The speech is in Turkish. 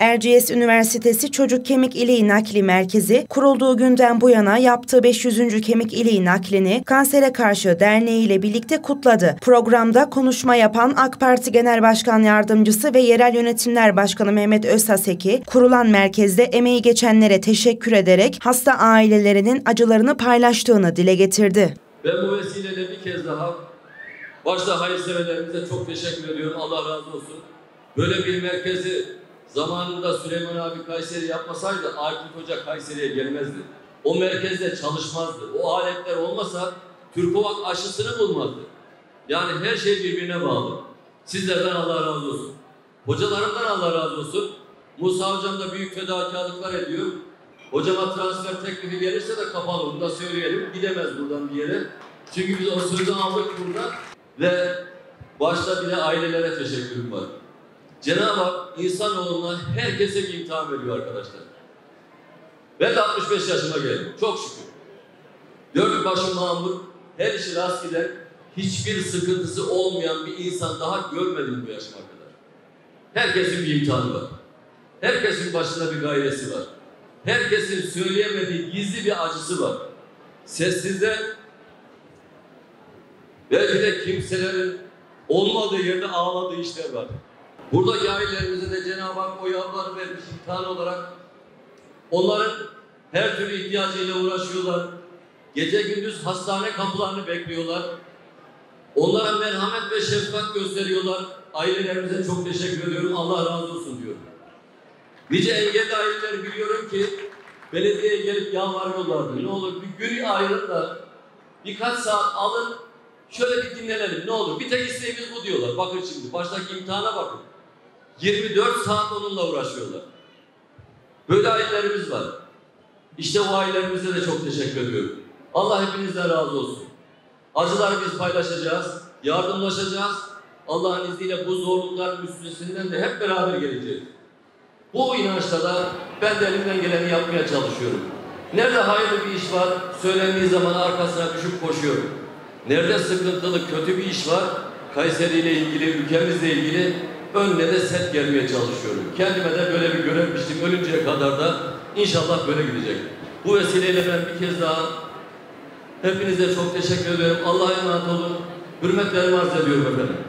Erciyes Üniversitesi Çocuk Kemik İliği Nakli Merkezi, kurulduğu günden bu yana yaptığı 500. kemik iliği naklini Kansere Karşı Derneği ile birlikte kutladı. Programda konuşma yapan AK Parti Genel Başkan Yardımcısı ve Yerel Yönetimler Başkanı Mehmet Özhaseki, kurulan merkezde emeği geçenlere teşekkür ederek hasta ailelerinin acılarını paylaştığını dile getirdi. Ben bu vesileyle bir kez daha başta hayırseverlerimize çok teşekkür ediyorum. Allah razı olsun. Böyle bir merkezi zamanında Süleyman abi Kayseri yapmasaydı Aykut Hoca Kayseri'ye gelmezdi. O merkezde çalışmazdı. O aletler olmasa TÜRKOVAK aşısını bulmazdı. Yani her şey birbirine bağlı. Sizlerden Allah razı olsun. Hocalarımdan Allah razı olsun. Musa hocam da büyük fedakarlıklar ediyor. Hocama transfer teklifi gelirse de kapalı, onu da söyleyelim. Gidemez buradan bir yere. Çünkü biz o sözü aldık buradan ve başta bile ailelere teşekkürüm var. Cenab-ı Hak insanoğluna herkese bir imtihan veriyor arkadaşlar. Ben de 65 yaşıma geldim. Çok şükür. Dört başı mamur, her işi rast giden, hiçbir sıkıntısı olmayan bir insan daha görmedim bu yaşıma kadar. Herkesin bir imtihanı var. Herkesin başında bir gayresi var. Herkesin söyleyemediği gizli bir acısı var. Sessizde belki de kimselerin olmadığı yerde ağladığı işler var. Buradaki ailelerimize de Cenab-ı Hak o yavruları vermiş imtihan olarak. Onların her türlü ihtiyacıyla uğraşıyorlar. Gece gündüz hastane kapılarını bekliyorlar. Onlara merhamet ve şefkat gösteriyorlar. Ailelerimize çok teşekkür ediyorum. Allah razı olsun diyorum. Nice engelli aileler biliyorum ki belediyeye gelip yalvarıyorlardı. Ne olur bir gün ayrılın da birkaç saat alın, şöyle bir dinlenelim ne olur. Bir tek isteğimiz bu diyorlar. Bakın şimdi baştaki imtihana bakın. 24 saat onunla uğraşıyorlar. Böyle ailelerimiz var. İşte bu ailelerimize de çok teşekkür ediyorum. Allah hepinizden razı olsun. Acıları biz paylaşacağız, yardımlaşacağız. Allah'ın izniyle bu zorlukların üstesinden de hep beraber geleceğiz. Bu inançta da ben de elimden geleni yapmaya çalışıyorum. Nerede hayırlı bir iş var, söylendiği zaman arkasına düşüp koşuyorum. Nerede sıkıntılı, kötü bir iş var, Kayseri ile ilgili, ülkemizle ilgili önüne de set gelmeye çalışıyorum. Kendime de böyle bir görevmiştim. Ölünceye kadar da inşallah böyle gidecek. Bu vesileyle ben bir kez daha hepinize çok teşekkür ederim. Allah'a emanet olun. Hürmetlerimi arz ediyorum efendim.